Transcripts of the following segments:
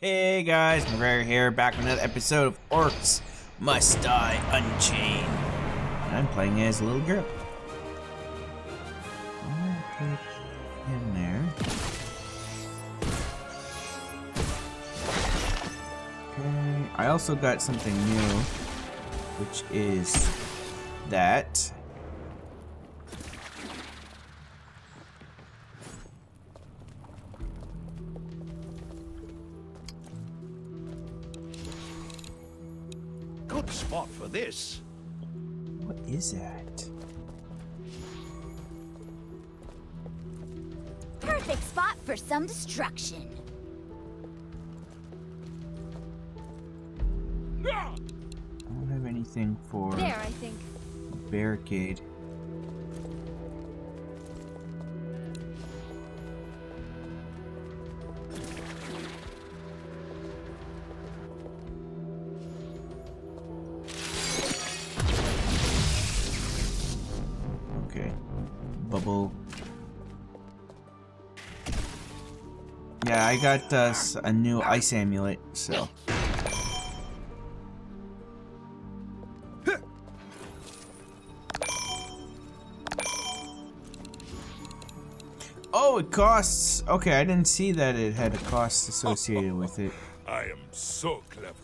Hey guys, McGregor here, back with another episode of Orcs Must Die Unchained. And I'm playing as Little Gripp. I'll put him there. Okay, I also got something new, which is that. Spot for this. What is that? Perfect spot for some destruction. I don't have anything for there, I think. Barricade. Yeah, I got a new ice amulet, so. Oh, it costs. Okay, I didn't see that it had a cost associated with it. I am so clever.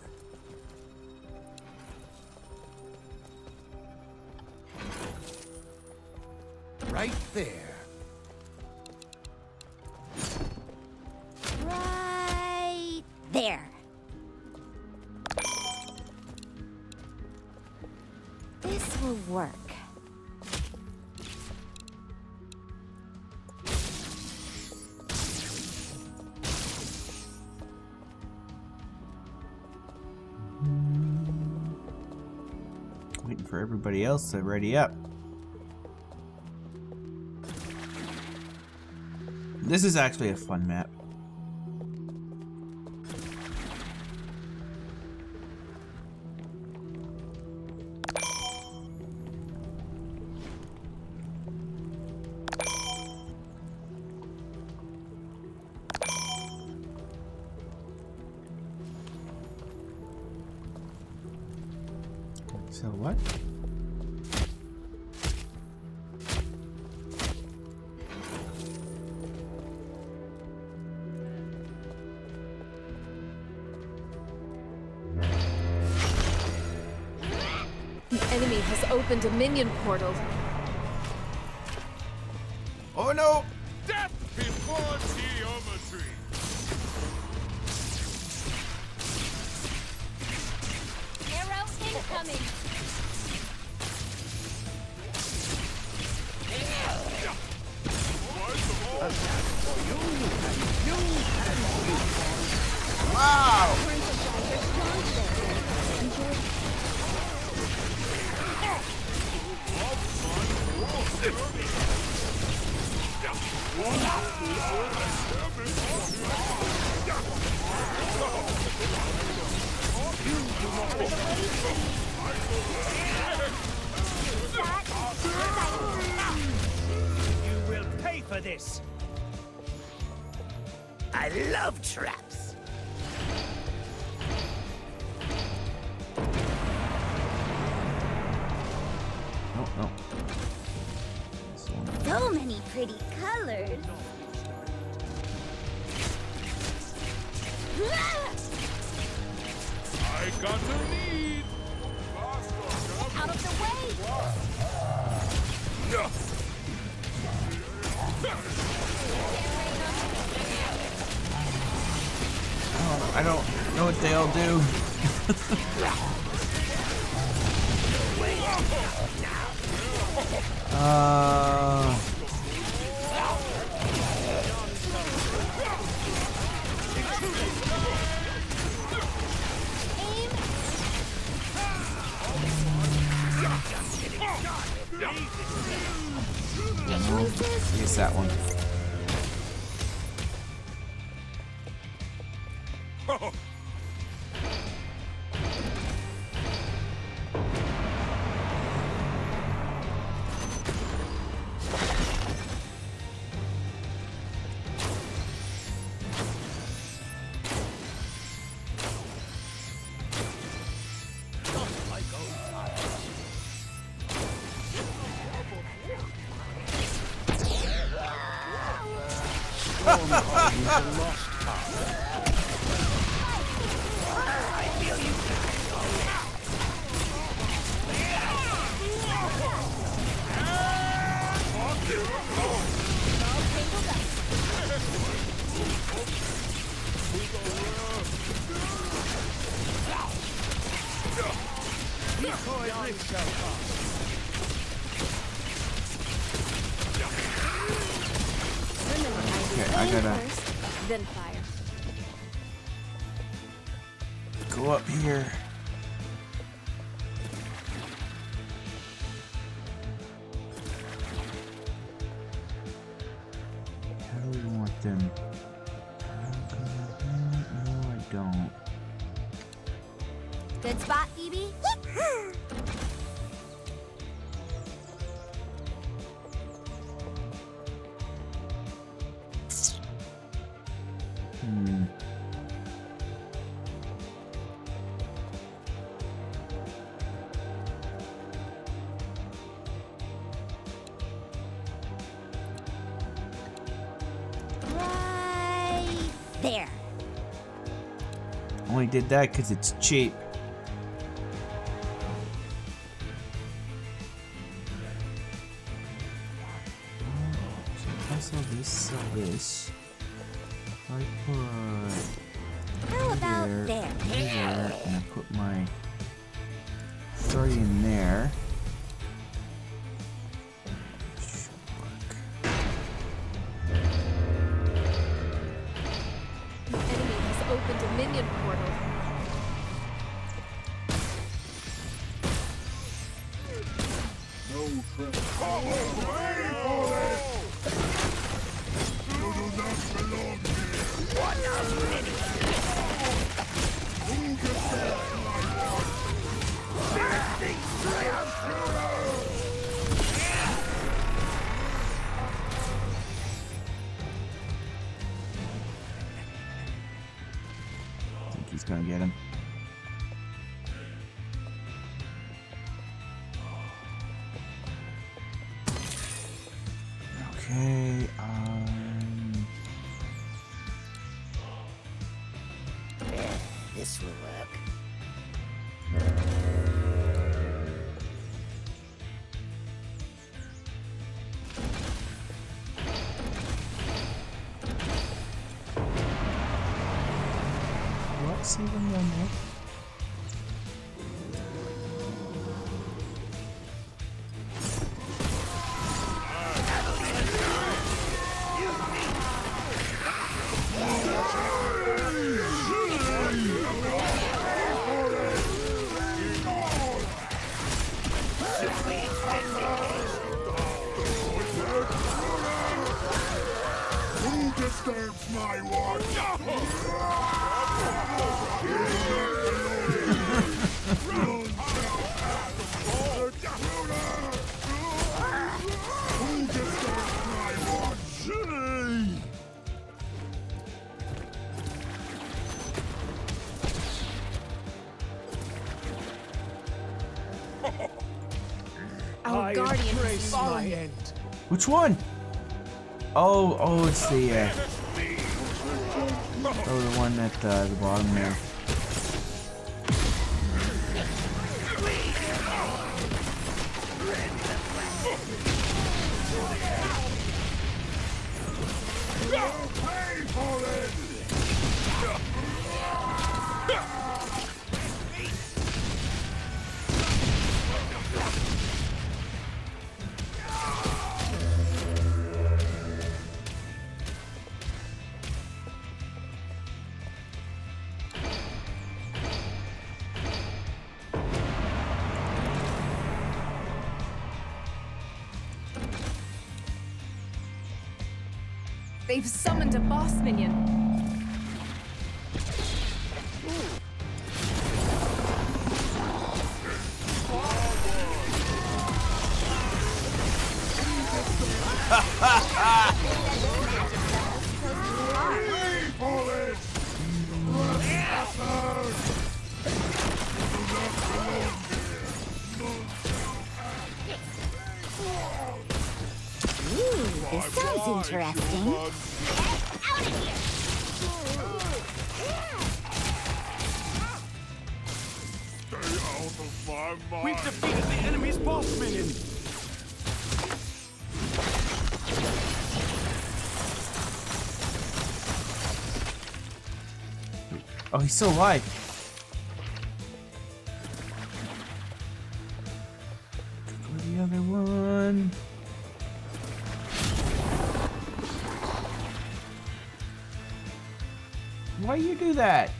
Right there. There. This will work. Waiting for everybody else to ready up. This is actually a fun map. So what? The enemy has opened a Dominion Portal. Oh no! Death before geometry! Coming. Wow! You will pay for this. I love traps. Oh, no. So many pretty colors. I got the lead. Get out of the way. No. Oh, I don't know what they all do. Use that one. Oh. Okay, I gotta then fire. Go up here. How do we want them? No, I don't. Good spot, Evie. There. Only did that because it's cheap. I saw this. I put. How about there? There. And I put my three in there. Open Dominion Portal. No trouble. Oh, you do not belong here. What a minute. Who gets that? He's gonna get him. Okay, this will work. See them one more. Who disturbs my watch? Our guardian has fallen. Which one? Oh, it's the the one at the bottom there. They've summoned a boss minion. This sounds interesting. Get out of here! Stay out of my mind! We've defeated the enemy's boss minion! Oh, he's still alive! do that?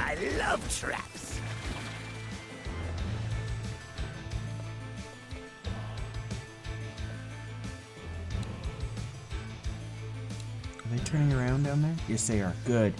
I love traps. Are they turning around down there? Yes, they are. Good.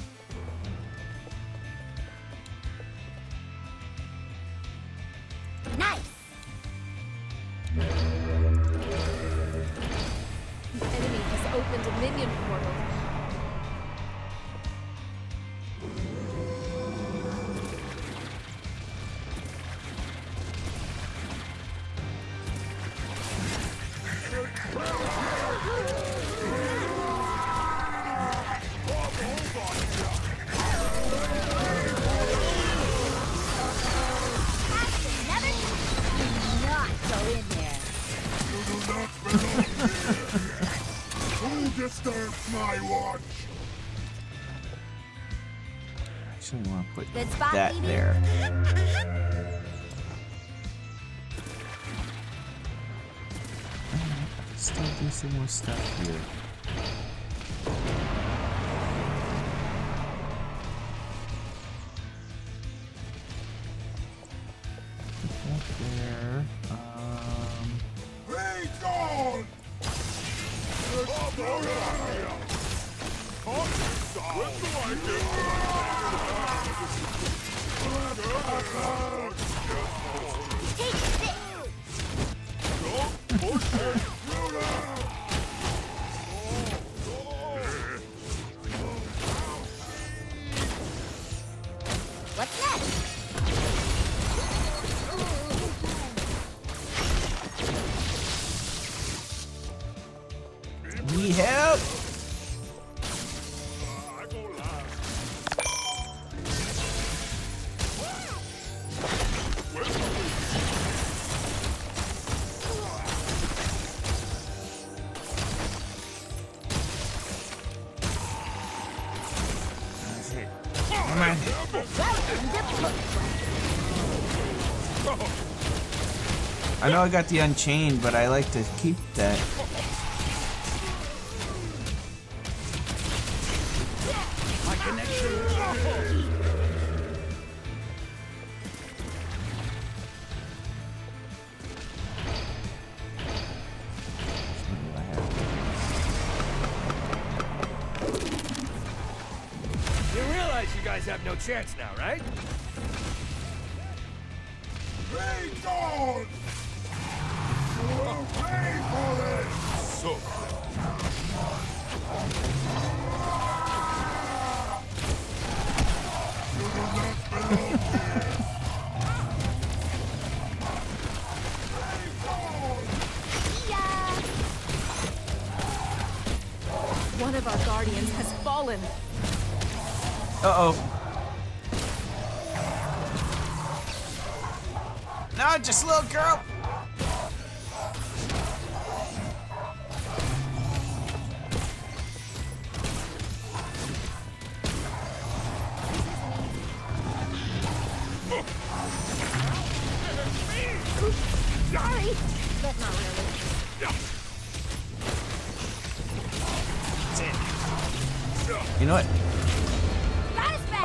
Stuff here. There. I know I got the Unchained, but I like to keep that. My connection. You realize you guys have no chance now, right? One of our guardians has fallen. Uh-oh. Not just little girl.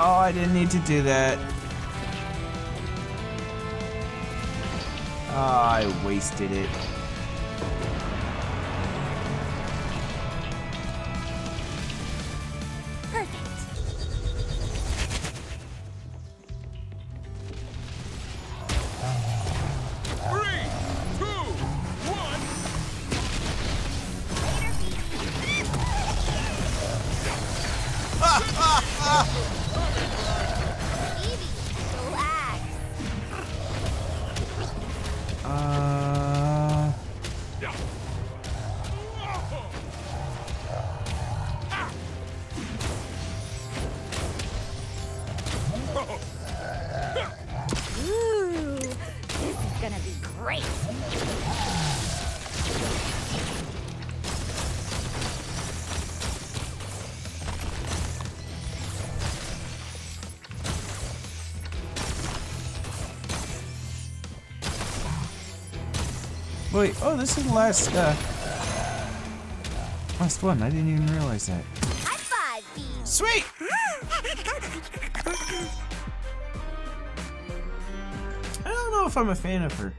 I didn't need to do that. Oh, I wasted it. Perfect. Ooh, this is gonna be great. Wait, oh, this is the last one. I didn't even realize that. High five, sweet. I don't know if I'm a fan of her.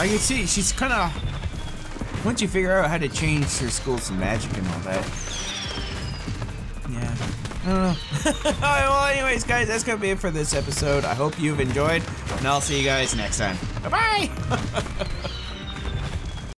I can see she's kind of. Once you figure out how to change her skills to magic and all that. Yeah. I don't know. Alright, well, anyways, guys, that's gonna be it for this episode. I hope you've enjoyed, and I'll see you guys next time. Bye bye!